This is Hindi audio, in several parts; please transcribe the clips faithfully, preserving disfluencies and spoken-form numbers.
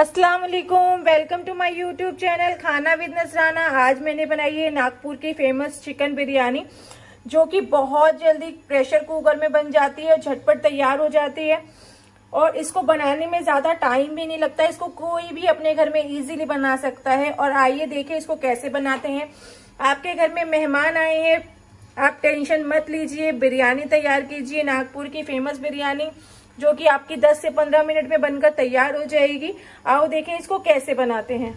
अस्सलाम वालेकुम, welcome to my YouTube channel Khana with Nasrana. आज मैंने बनाई है नागपुर की फेमस चिकन बिरयानी, जो कि बहुत जल्दी प्रेशर कुकर में बन जाती है और झटपट तैयार हो जाती है। और इसको बनाने में ज़्यादा टाइम भी नहीं लगता, इसको कोई भी अपने घर में इजीली बना सकता है। और आइए देखें इसको कैसे बनाते हैं। आपके घर में मेहमान आए हैं, आप टेंशन मत लीजिए, बिरयानी तैयार कीजिए, नागपुर की फेमस बिरयानी, जो कि आपकी दस से पंद्रह मिनट में बनकर तैयार हो जाएगी। आओ देखें इसको कैसे बनाते हैं।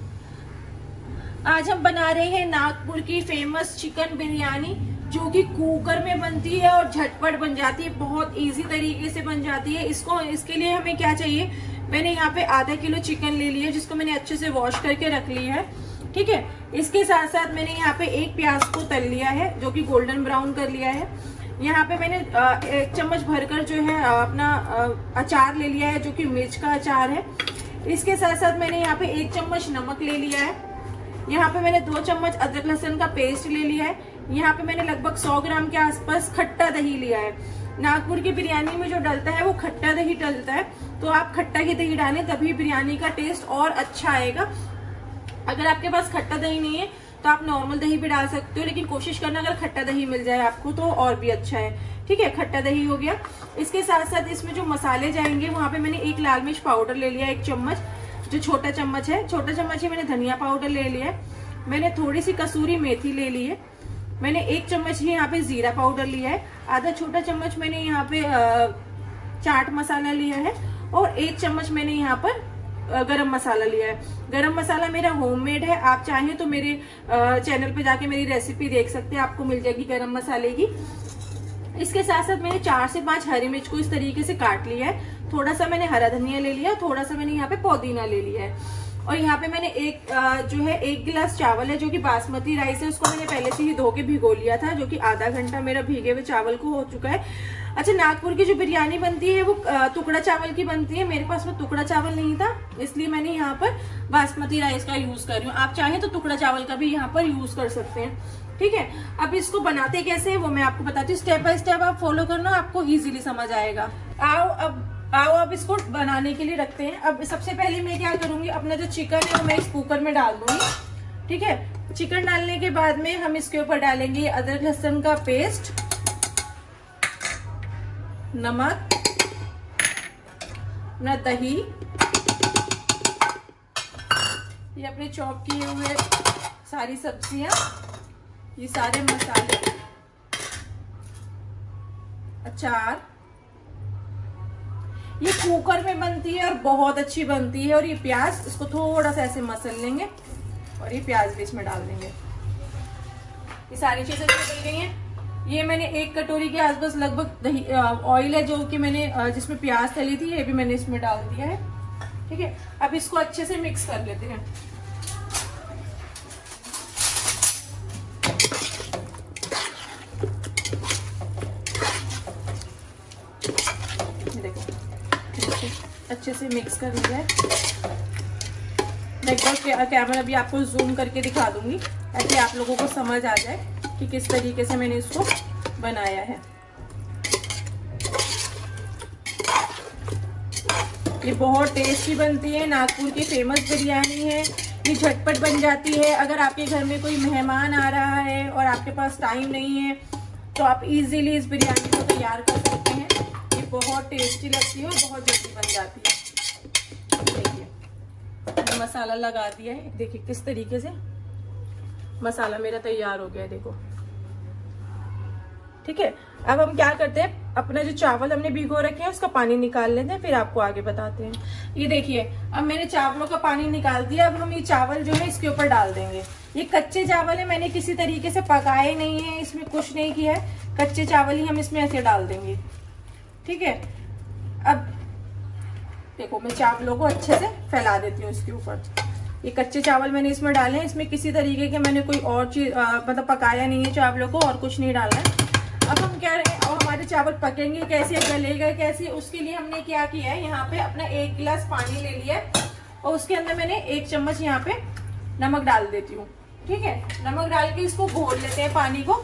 आज हम बना रहे हैं नागपुर की फेमस चिकन बिरयानी, जो कि कुकर में बनती है और झटपट बन जाती है, बहुत इजी तरीके से बन जाती है। इसको इसके लिए हमें क्या चाहिए, मैंने यहाँ पे आधा किलो चिकन ले लिया, जिसको मैंने अच्छे से वॉश करके रख लिया है। ठीक है, इसके साथ साथ मैंने यहाँ पे एक प्याज को तल लिया है, जो कि गोल्डन ब्राउन कर लिया है। यहाँ पे मैंने एक चम्मच भरकर जो है अपना अचार ले लिया है, जो कि मिर्च का अचार है। इसके साथ साथ मैंने यहाँ पे एक चम्मच नमक ले लिया है। यहाँ पे मैंने दो चम्मच अदरक लहसुन का पेस्ट ले लिया है। यहाँ पे मैंने लगभग सौ ग्राम के आसपास खट्टा दही लिया है। नागपुर की बिरयानी में जो डलता है वो खट्टा दही डलता है, तो आप खट्टा की दही डालें, तभी बिरयानी का टेस्ट और अच्छा आएगा। अगर आपके पास खट्टा दही नहीं है तो आप नॉर्मल दही भी डाल सकते हो, लेकिन कोशिश करना अगर खट्टा दही मिल जाए आपको तो और भी अच्छा है। ठीक है, खट्टा दही हो गया। इसके साथ साथ इसमें जो मसाले जाएंगे, वहाँ पे मैंने एक लाल मिर्च पाउडर ले लिया, एक चम्मच, जो छोटा चम्मच है, छोटा चम्मच ही मैंने धनिया पाउडर ले लिया है। मैंने थोड़ी सी कसूरी मेथी ले ली है। मैंने एक चम्मच ही यहाँ पे जीरा पाउडर लिया है। आधा छोटा चम्मच मैंने यहाँ पे चाट मसाला लिया है। और एक चम्मच मैंने यहाँ पर गरम मसाला लिया है। गरम मसाला मेरा होममेड है, आप चाहें तो मेरे चैनल पे जाके मेरी रेसिपी देख सकते हैं, आपको मिल जाएगी गरम मसाले की। इसके साथ साथ मैंने चार से पांच हरी मिर्च को इस तरीके से काट लिया है। थोड़ा सा मैंने हरा धनिया ले लिया, थोड़ा सा मैंने यहाँ पे पुदीना ले लिया है। और यहाँ पे मैंने एक जो है एक गिलास चावल है, जो कि बासमती राइस है, उसको मैंने पहले से ही धो के भिगो लिया था, जो कि आधा घंटा मेरा भीगे हुए चावल को हो चुका है। अच्छा, नागपुर की जो बिरयानी बनती है वो टुकड़ा चावल की बनती है, मेरे पास वो टुकड़ा चावल नहीं था, इसलिए मैंने यहाँ पर बासमती राइस का यूज कर रही हूँ। आप चाहें तो टुकड़ा चावल का भी यहाँ पर यूज कर सकते हैं। ठीक है, अब इसको बनाते कैसे है वो मैं आपको बताती हूँ, स्टेप बाय स्टेप आप फॉलो करना, आपको इजीली समझ आएगा। आओ अब आओ अब इसको बनाने के लिए रखते हैं। अब सबसे पहले मैं क्या करूंगी, अपना जो चिकन है वो मैं इस कुकर में डाल दूंगी। ठीक है, चिकन डालने के बाद में हम इसके ऊपर डालेंगे अदरक लहसुन का पेस्ट, नमक, अपना दही, ये अपने चॉप किए हुए सारी सब्जियां, ये सारे मसाले, अचार। ये कुकर में बनती है और बहुत अच्छी बनती है। और ये प्याज, इसको थोड़ा सा ऐसे मसल लेंगे और ये प्याज भी इसमें डाल देंगे। ये सारी चीजें मिल गई हैं। ये मैंने एक कटोरी के आसपास लगभग दही ऑयल है, जो कि मैंने जिसमें प्याज तली थी, ये भी मैंने इसमें डाल दिया है। ठीक है, अब इसको अच्छे से मिक्स कर लेते हैं। अच्छे से मिक्स कर लिया है। मैं एक कैमरा भी आपको जूम करके दिखा दूंगी, ताकि आप लोगों को समझ आ जाए कि किस तरीके से मैंने इसको बनाया है। ये बहुत टेस्टी बनती है, नागपुर की फेमस बिरयानी है, ये झटपट बन जाती है। अगर आपके घर में कोई मेहमान आ रहा है और आपके पास टाइम नहीं है, तो आप इजीली इस बिरयानी को तैयार कर सकते हैं। बहुत टेस्टी लगती है और बहुत जल्दी बन जाती है। देखिए, मसाला लगा दिया है, देखिए किस तरीके से मसाला मेरा तैयार हो गया है, देखो। ठीक है, अब हम क्या करते हैं, अपना जो चावल हमने भिगो रखे हैं उसका पानी निकाल लेते हैं, फिर आपको आगे बताते हैं। ये देखिए, अब मैंने चावलों का पानी निकाल दिया। अब हम ये चावल जो है इसके ऊपर डाल देंगे। ये कच्चे चावल है, मैंने किसी तरीके से पकाए नहीं है, इसमें कुछ नहीं किया है, कच्चे चावल ही हम इसमें ऐसे डाल देंगे। ठीक है, अब देखो मैं चावलों को अच्छे से फैला देती हूँ इसके ऊपर। ये कच्चे चावल मैंने इसमें डाले हैं, इसमें किसी तरीके के मैंने कोई और चीज मतलब पकाया नहीं है, चावलों को और कुछ नहीं डाला है। अब हम क्या रहे हैं, और हमारे चावल पकेंगे कैसे, गलेगा कैसे, उसके लिए हमने क्या किया है, यहाँ पे अपना एक गिलास पानी ले लिया है और उसके अंदर मैंने एक चम्मच यहाँ पे नमक डाल देती हूँ। ठीक है, नमक डाल के इसको घोल लेते हैं पानी को।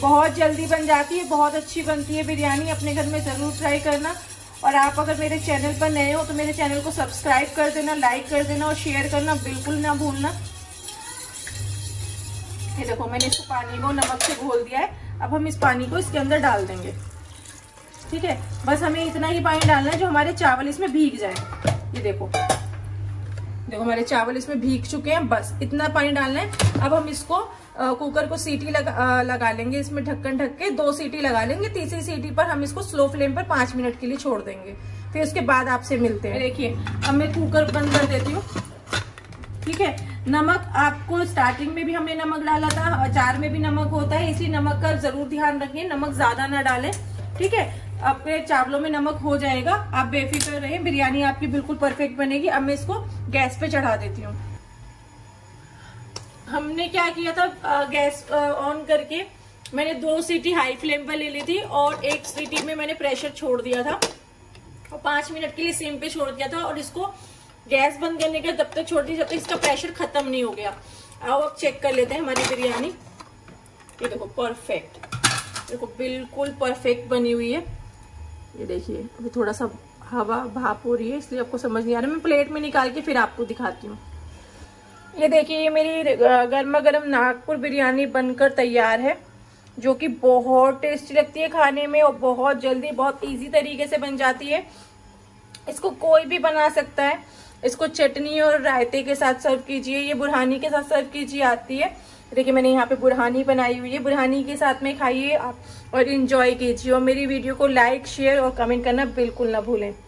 बहुत जल्दी बन जाती है, बहुत अच्छी बनती है बिरयानी। अपने घर में ज़रूर ट्राई करना। और आप अगर मेरे चैनल पर नए हो तो मेरे चैनल को सब्सक्राइब कर देना, लाइक कर देना और शेयर करना बिल्कुल ना भूलना। ये देखो मैंने इसको पानी को नमक से घोल दिया है। अब हम इस पानी को इसके अंदर डाल देंगे, ठीक है। बस हमें इतना ही पानी डालना है जो हमारे चावल इसमें भीग जाए। ये देखो देखो हमारे चावल इसमें भीग चुके हैं, बस इतना पानी डालना है। अब हम इसको आ, कुकर को सीटी लगा आ, लगा लेंगे, इसमें ढक्कन ढक के दो सीटी लगा लेंगे। तीसरी सीटी पर हम इसको स्लो फ्लेम पर पाँच मिनट के लिए छोड़ देंगे, फिर उसके बाद आपसे मिलते हैं। देखिए अब मैं कुकर बंद कर देती हूँ, ठीक है। नमक आपको स्टार्टिंग में भी हमने नमक डाला था, अचार में भी नमक होता है, इसलिए नमक का जरूर ध्यान रखें, नमक ज्यादा ना डालें, ठीक है। आपके चावलों में नमक हो जाएगा, आप बेफिक्र रहें, बिरयानी आपकी बिल्कुल परफेक्ट बनेगी। अब मैं इसको गैस पे चढ़ा देती हूँ। हमने क्या किया था, गैस ऑन करके मैंने दो सीटी हाई फ्लेम पर ले ली थी और एक सीटी में मैंने प्रेशर छोड़ दिया था और पाँच मिनट के लिए सिम पे छोड़ दिया था। और इसको गैस बंद करने के तब तक छोड़ दिया जब तक इसका प्रेशर खत्म नहीं हो गया। आओ अब चेक कर लेते हैं हमारी बिरयानी। ये देखो परफेक्ट, देखो बिल्कुल परफेक्ट बनी हुई है। ये देखिए अभी थोड़ा सा हवा भाप हो रही है इसलिए आपको समझ नहीं आ रहा। मैं प्लेट में निकाल के फिर आपको दिखाती हूँ। ये देखिए ये मेरी गर्मा गर्म नागपुर बिरयानी बनकर तैयार है, जो कि बहुत टेस्टी लगती है खाने में और बहुत जल्दी बहुत इजी तरीके से बन जाती है। इसको कोई भी बना सकता है। इसको चटनी और रायते के साथ सर्व कीजिए, ये बुरहानी के साथ सर्व कीजिए आती है। देखिए मैंने यहाँ पे बुरहानी बनाई हुई है, बुरहानी के साथ में खाइए आप और इन्जॉय कीजिए। और मेरी वीडियो को लाइक शेयर और कमेंट करना बिल्कुल ना भूलें।